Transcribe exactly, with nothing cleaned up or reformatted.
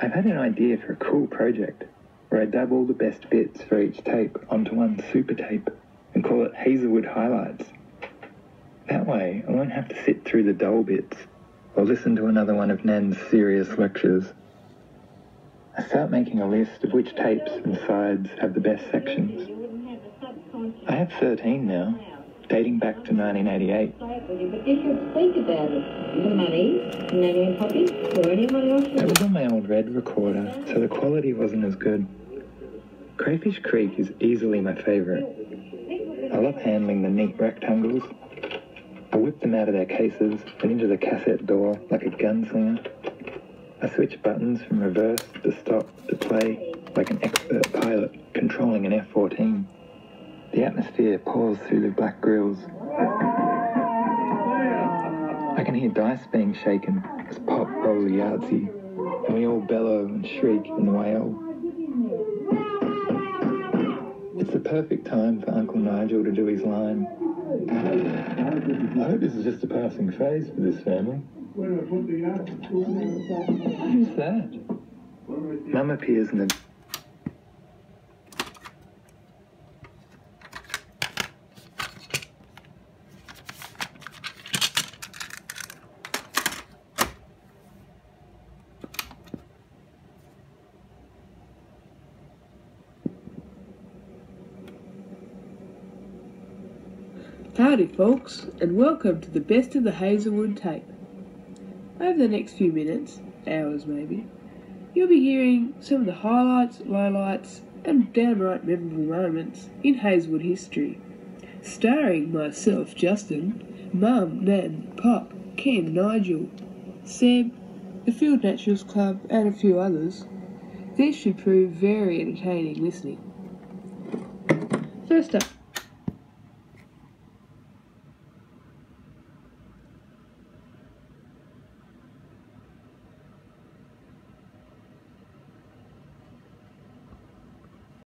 I've had an idea for a cool project where I dub all the best bits for each tape onto one super tape and call it Heazlewood Highlights. That way, I won't have to sit through the dull bits or listen to another one of Nan's serious lectures. I start making a list of which tapes and sides have the best sections. I have thirteen now, dating back to nineteen eighty-eight. But you should speak about it. The money, Nanny and Poppy, or anyone else. It was on my old Red recorder, so the quality wasn't as good. Crayfish Creek is easily my favourite. I love handling the neat rectangles. I whip them out of their cases and into the cassette door like a gunslinger. I switch buttons from reverse to stop to play like an expert pilot controlling an F fourteen. The atmosphere pours through the black grills. I can hear dice being shaken as Pop rolls a yahtzee, and we all bellow and shriek and wail. It's the perfect time for Uncle Nigel to do his line. I hope this is just a passing phase for this family. Who's that? Mum appears in the... Howdy folks, and welcome to the best of the Heazlewood tape. Over the next few minutes, hours maybe, you'll be hearing some of the highlights, lowlights and downright memorable moments in Heazlewood history, starring myself Justin, Mum, Nan, Pop, Ken, Nigel, Seb, the Field Naturalists Club and a few others. This should prove very entertaining listening. First up,